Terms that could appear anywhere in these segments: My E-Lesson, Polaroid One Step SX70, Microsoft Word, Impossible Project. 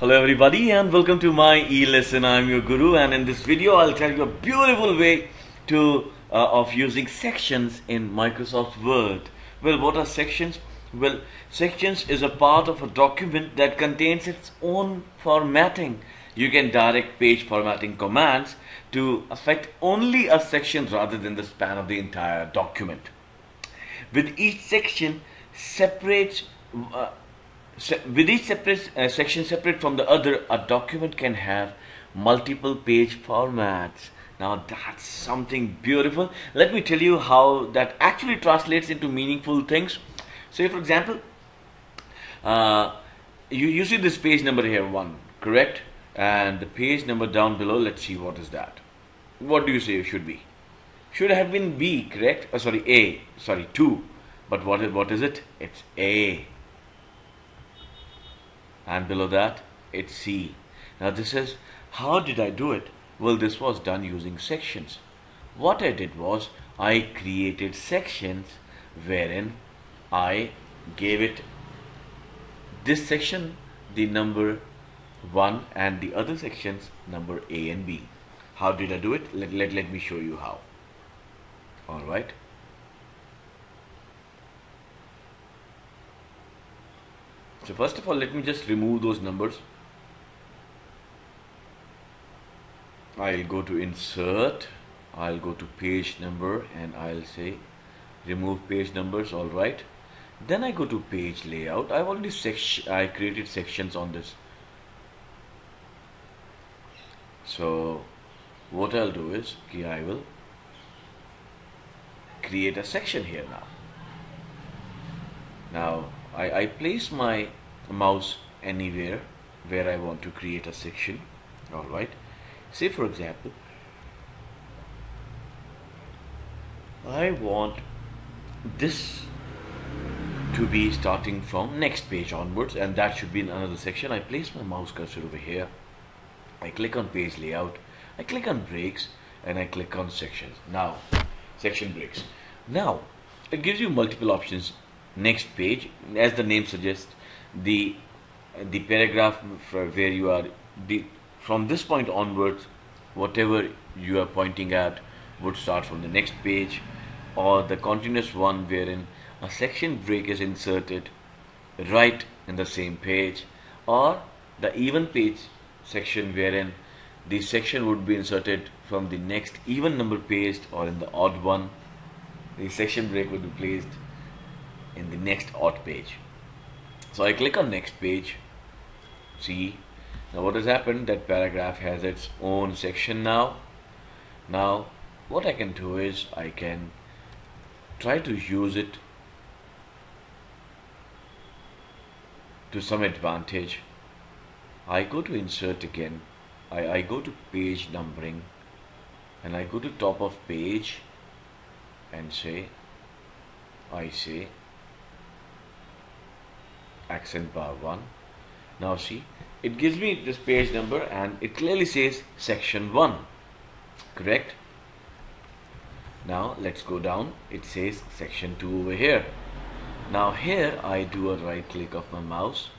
Hello everybody and welcome to My E-Lesson. I'm your guru, and in this video I'll tell you a beautiful way to of using sections in Microsoft Word. Well, what are sections? Well, sections is a part of a document that contains its own formatting. You can direct page formatting commands to affect only a section rather than the span of the entire document. With each section separate from the other, a document can have multiple page formats. Now that's something beautiful. Let me tell you how that actually translates into meaningful things. Say for example, you see this page number here, 1, correct? And the page number down below, let's see what is that. What do you say it should be? Should have been B, correct? Oh, sorry, A. Sorry, 2. But what is it? It's A. And below that, it's C. Now this is, how did I do it? Well, this was done using sections. What I did was, I created sections wherein I gave it this section the number 1 and the other sections number A and B. How did I do it? Let me show you how. Alright. So first of all, let me just remove those numbers. I'll go to insert, I'll go to page number, and I'll say remove page numbers. All right, then I go to page layout. I've already created sections on this, so what I'll do is I will create a section here. Now I place my mouse anywhere where I want to create a section. Alright, say for example, I want this to be starting from next page onwards, and that should be in another section. I place my mouse cursor over here, I click on page layout, I click on breaks, and I click on sections. Now section breaks. Now it gives you multiple options. Next page, as the name suggests, the paragraph where you are, from this point onwards, whatever you are pointing at would start from the next page, or the continuous one wherein a section break is inserted right in the same page, or the even page section wherein the section would be inserted from the next even number page, or in the odd one, the section break would be placed in the next odd page. So I click on next page. See, now what has happened, that paragraph has its own section now. Now what I can do is I can try to use it to some advantage. I go to insert again, I go to page numbering, and I go to top of page, and I say accent bar 1. Now see, it gives me this page number, and it clearly says section 1, correct? Now let's go down, it says section 2 over here. Now here I do a right click of my mouse,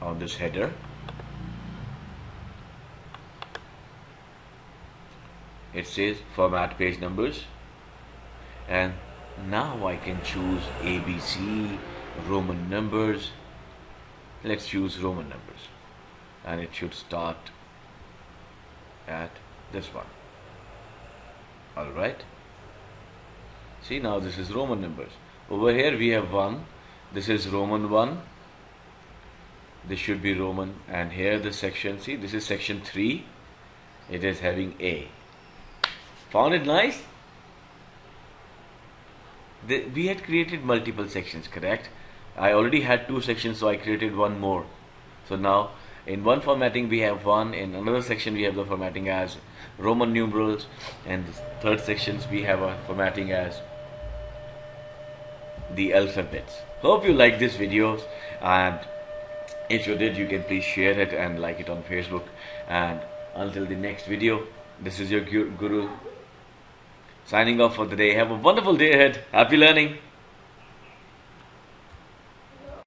on this header, it says format page numbers, and now I can choose ABC, Roman numbers. Let's choose Roman numbers, and it should start at this one. Alright, see, now this is Roman numbers. Over here we have 1, this is Roman 1, this should be Roman, and here the section, see, this is section 3, it is having A. Found it nice? We had created multiple sections, correct? I already had 2 sections, so I created 1 more. So now in one formatting we have 1, in another section we have the formatting as Roman numerals, and the third sections we have a formatting as the alphabets. Hope you like this video, and if you did, you can please share it and like it on Facebook. And until the next video, this is your guru signing off for the day. Have a wonderful day ahead. Happy learning.